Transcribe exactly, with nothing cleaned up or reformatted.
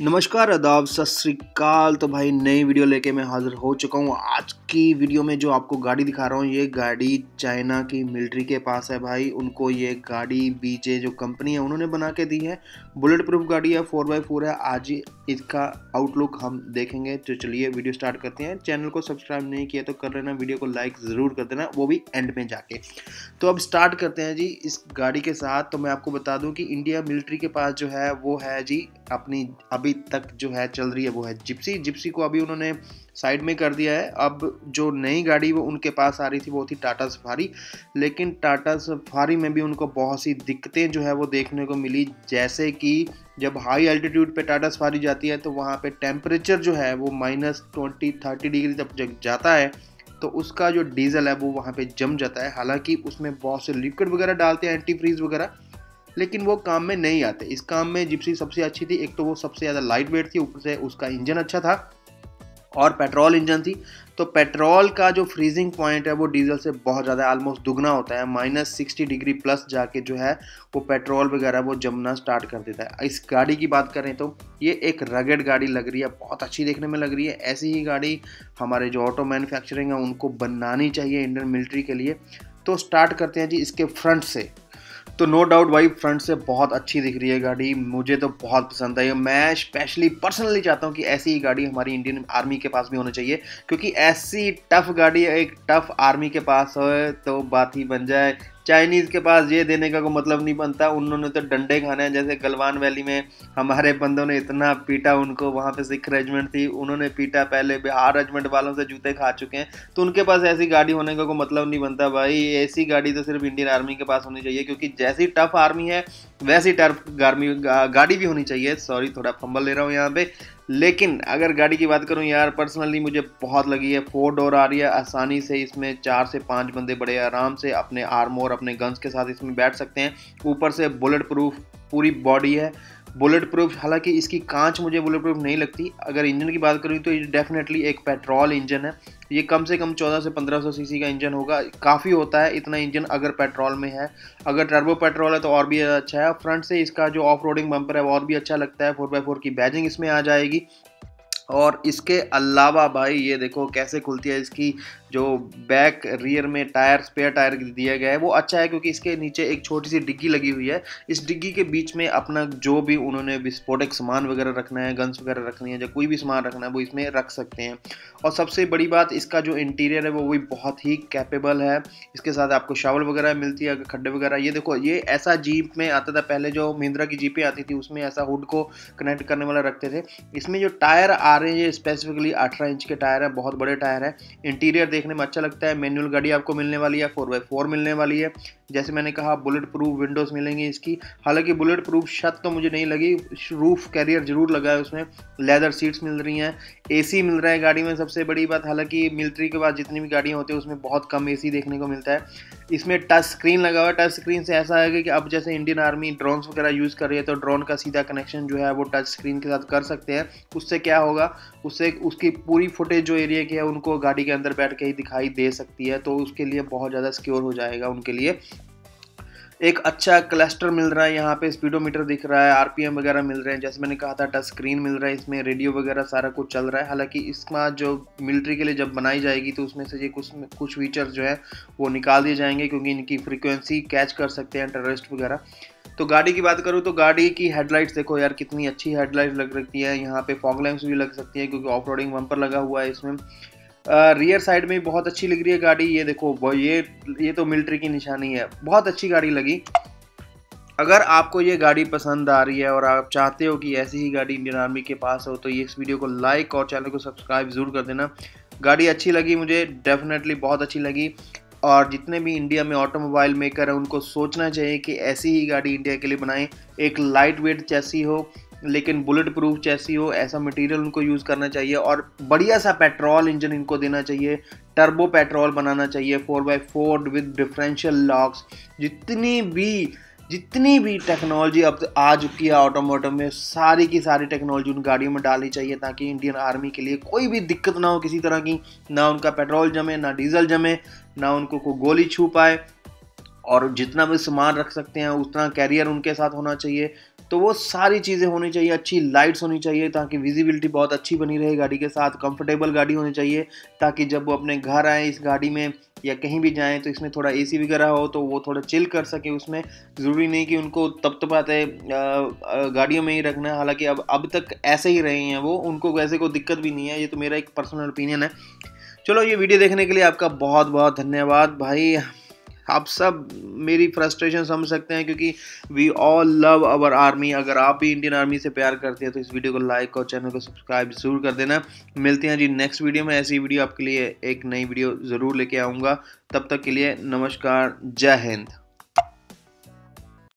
नमस्कार आदाब सत श्री अकाल। तो भाई नई वीडियो लेके मैं हाज़िर हो चुका हूँ। आज की वीडियो में जो आपको गाड़ी दिखा रहा हूँ, ये गाड़ी चाइना की मिलिट्री के पास है भाई। उनको ये गाड़ी बीजे जो कंपनी है उन्होंने बना के दी है। बुलेट प्रूफ गाड़ी है, फोर बाई फोर है। आज ही इसका आउटलुक हम देखेंगे। तो चलिए वीडियो स्टार्ट करते हैं। चैनल को सब्सक्राइब नहीं किया तो कर लेना, वीडियो को लाइक ज़रूर कर देना, वो भी एंड में जाके। तो अब स्टार्ट करते हैं जी इस गाड़ी के साथ। तो मैं आपको बता दूँ कि इंडिया मिलिट्री के पास जो है वो है जी अपनी अभी तक जो है चल रही है वो है जिप्सी। जिप्सी को अभी उन्होंने साइड में कर दिया है। अब जो नई गाड़ी वो उनके पास आ रही थी वो थी टाटा सफारी। लेकिन टाटा सफारी में भी उनको बहुत सी दिक्कतें जो है वो देखने को मिली, जैसे कि जब हाई एल्टीट्यूड पे टाटा सफारी जाती है तो वहाँ पे टेम्परेचर जो है वो माइनस ट्वेंटी थर्टी डिग्री तक जग जाता है, तो उसका जो डीजल है वो वहाँ पर जम जाता है। हालाँकि उसमें बहुत से लिक्विड वगैरह डालते हैं, एंटी फ्रीज वगैरह, लेकिन वो काम में नहीं आते। इस काम में जिप्सी सबसे अच्छी थी। एक तो वो सबसे ज़्यादा लाइट वेट थी, ऊपर से उसका इंजन अच्छा था और पेट्रोल इंजन थी। तो पेट्रोल का जो फ्रीजिंग पॉइंट है वो डीजल से बहुत ज़्यादा ऑलमोस्ट दुगना होता है। माइनस सिक्सटी डिग्री प्लस जाके जो है वो पेट्रोल वगैरह वो जमना स्टार्ट कर देता है। इस गाड़ी की बात करें तो ये एक रगेड गाड़ी लग रही है, बहुत अच्छी देखने में लग रही है। ऐसी ही गाड़ी हमारे जो ऑटो मैन्युफैक्चरिंग है उनको बनानी चाहिए इंडियन मिलिट्री के लिए। तो स्टार्ट करते हैं जी इसके फ्रंट से। तो नो डाउट भाई फ्रंट से बहुत अच्छी दिख रही है गाड़ी, मुझे तो बहुत पसंद आई। मैं स्पेशली पर्सनली चाहता हूँ कि ऐसी ही गाड़ी हमारी इंडियन आर्मी के पास भी होनी चाहिए, क्योंकि ऐसी टफ गाड़ी एक टफ आर्मी के पास हो तो बात ही बन जाए। चाइनीज़ के पास ये देने का कोई मतलब नहीं बनता, उन्होंने तो डंडे खाने हैं। जैसे गलवान वैली में हमारे बंदों ने इतना पीटा उनको, वहाँ पे सिख रेजिमेंट थी, उन्होंने पीटा, पहले बिहार रेजिमेंट वालों से जूते खा चुके हैं। तो उनके पास ऐसी गाड़ी होने का कोई मतलब नहीं बनता भाई। ऐसी गाड़ी तो सिर्फ इंडियन आर्मी के पास होनी चाहिए, क्योंकि जैसी टफ आर्मी है वैसी टफ गार्मी गा, गाड़ी भी होनी चाहिए। सॉरी थोड़ा फंबल ले रहा हूँ यहाँ पे। लेकिन अगर गाड़ी की बात करूं यार, पर्सनली मुझे बहुत लगी है। फोर डोर आ रही है, आसानी से इसमें चार से पांच बंदे बड़े आराम से अपने आर्मोर अपने गन्स के साथ इसमें बैठ सकते हैं। ऊपर से बुलेट प्रूफ पूरी बॉडी है, बुलेट प्रूफ। हालांकि इसकी कांच मुझे बुलेट प्रूफ नहीं लगती। अगर इंजन की बात करूँ तो ये डेफिनेटली एक पेट्रोल इंजन है। ये कम से कम चौदह से पंद्रह सौ सीसी का इंजन होगा, काफ़ी होता है इतना इंजन अगर पेट्रोल में है। अगर टर्बो पेट्रोल है तो और भी अच्छा है। फ्रंट से इसका जो ऑफ रोडिंग बम्पर है वो और भी अच्छा लगता है। फोर बाई फोर की बैजिंग इसमें आ जाएगी। और इसके अलावा भाई ये देखो कैसे खुलती है इसकी जो बैक रियर में टायर, स्पेयर टायर दिया गया है वो अच्छा है, क्योंकि इसके नीचे एक छोटी सी डिग्गी लगी हुई है। इस डिग्गी के बीच में अपना जो भी उन्होंने विस्फोटक सामान वगैरह रखना है, गन्स वगैरह रखनी है, या कोई भी सामान रखना है वो इसमें रख सकते हैं। और सबसे बड़ी बात इसका जो इंटीरियर है वो भी बहुत ही कैपेबल है। इसके साथ आपको शावल वगैरह मिलती है, खड्डे वगैरह। ये देखो ये ऐसा जीप में आता था, पहले जो महिंद्रा की जीपें आती थी उसमें ऐसा हुड को कनेक्ट करने वाला रखते थे। इसमें जो टायर आ रहे हैं ये स्पेसिफिकली अठारह इंच के टायर है, बहुत बड़े टायर है। इंटीरियर देखने में अच्छा लगता है। मैनुअल गाड़ी आपको मिलने वाली है, फोर बाई फोर मिलने वाली है, जैसे मैंने कहा बुलेट प्रूफ विंडोज़ मिलेंगी इसकी। हालांकि बुलेट प्रूफ छत तो मुझे नहीं लगी, रूफ कैरियर जरूर लगा है उसमें। लेदर सीट्स मिल रही हैं, एसी मिल रहा है गाड़ी में, सबसे बड़ी बात। हालांकि मिलिट्री के बाद जितनी भी गाड़ियाँ होती है उसमें बहुत कम एसी देखने को मिलता है। इसमें टच स्क्रीन लगा हुआ है। टच स्क्रीन से ऐसा है कि अब जैसे इंडियन आर्मी ड्रोन्स वगैरह यूज़ कर रही है तो ड्रोन का सीधा कनेक्शन जो है वो टच स्क्रीन के साथ कर सकते हैं। उससे क्या होगा, उससे उसकी पूरी फुटेज जो एरिया की है उनको गाड़ी के अंदर बैठ के ही दिखाई दे सकती है। तो उसके लिए बहुत ज़्यादा सिक्योर हो जाएगा उनके लिए। एक अच्छा क्लस्टर मिल रहा है यहाँ पे, स्पीडोमीटर दिख रहा है, आरपीएम वगैरह मिल रहे हैं। जैसे मैंने कहा था टच स्क्रीन मिल रहा है इसमें, रेडियो वगैरह सारा कुछ चल रहा है। हालांकि इसका जो मिलिट्री के लिए जब बनाई जाएगी तो उसमें से ये कुछ कुछ फीचर्स जो है वो निकाल दिए जाएंगे, क्योंकि इनकी फ्रीक्वेंसी कैच कर सकते हैं टेररिस्ट वगैरह। तो गाड़ी की बात करूँ तो गाड़ी की हेडलाइट्स देखो यार, कितनी अच्छी हेडलाइट लग रखती है। यहाँ पर फॉग लैंप्स भी लग सकती है, क्योंकि ऑफ रोडिंग बम्पर लगा हुआ है इसमें। रियर uh, साइड में बहुत अच्छी लग रही है गाड़ी। ये देखो ये ये तो मिलिट्री की निशानी है, बहुत अच्छी गाड़ी लगी। अगर आपको ये गाड़ी पसंद आ रही है और आप चाहते हो कि ऐसी ही गाड़ी इंडियन आर्मी के पास हो तो ये इस वीडियो को लाइक और चैनल को सब्सक्राइब ज़रूर कर देना। गाड़ी अच्छी लगी मुझे, डेफिनेटली बहुत अच्छी लगी। और जितने भी इंडिया में ऑटोमोबाइल मेकर हैं उनको सोचना चाहिए कि ऐसी ही गाड़ी इंडिया के लिए बनाएं। एक लाइट वेट चैसी हो लेकिन बुलेट प्रूफ जैसी हो, ऐसा मटेरियल उनको यूज़ करना चाहिए। और बढ़िया सा पेट्रोल इंजन इनको देना चाहिए, टर्बो पेट्रोल बनाना चाहिए, four by four with differential locks. जितनी भी जितनी भी टेक्नोलॉजी अब आ चुकी है ऑटोमोटिव में, सारी की सारी टेक्नोलॉजी उन गाड़ियों में डालनी चाहिए, ताकि इंडियन आर्मी के लिए कोई भी दिक्कत ना हो किसी तरह की। ना उनका पेट्रोल जमे, ना डीजल जमे, ना उनको कोई गोली छू पाए। और जितना भी सामान रख सकते हैं उतना कैरियर उनके साथ होना चाहिए। तो वो सारी चीज़ें होनी चाहिए, अच्छी लाइट्स होनी चाहिए ताकि विजिबिलिटी बहुत अच्छी बनी रहे गाड़ी के साथ, कंफर्टेबल गाड़ी होनी चाहिए ताकि जब वो अपने घर आएँ इस गाड़ी में या कहीं भी जाएँ तो इसमें थोड़ा एसी वगैरह हो तो वो थोड़ा चिल कर सके। उसमें ज़रूरी नहीं कि उनको तपतपाते गाड़ियों में ही रखना है, हालांकि अब अब तक ऐसे ही रहे हैं वो, उनको वैसे कोई दिक्कत भी नहीं है। ये तो मेरा एक पर्सनल ओपिनियन है। चलो, ये वीडियो देखने के लिए आपका बहुत बहुत धन्यवाद भाई। आप सब मेरी फ्रस्ट्रेशन समझ सकते हैं क्योंकि we all love our army. अगर आप भी इंडियन आर्मी से प्यार करते हैं तो इस वीडियो को लाइक और चैनल को सब्सक्राइब जरूर कर देना। मिलते हैं जी नेक्स्ट वीडियो में, ऐसी वीडियो आपके लिए एक नई वीडियो ज़रूर लेके आऊँगा। तब तक के लिए नमस्कार, जय हिंद।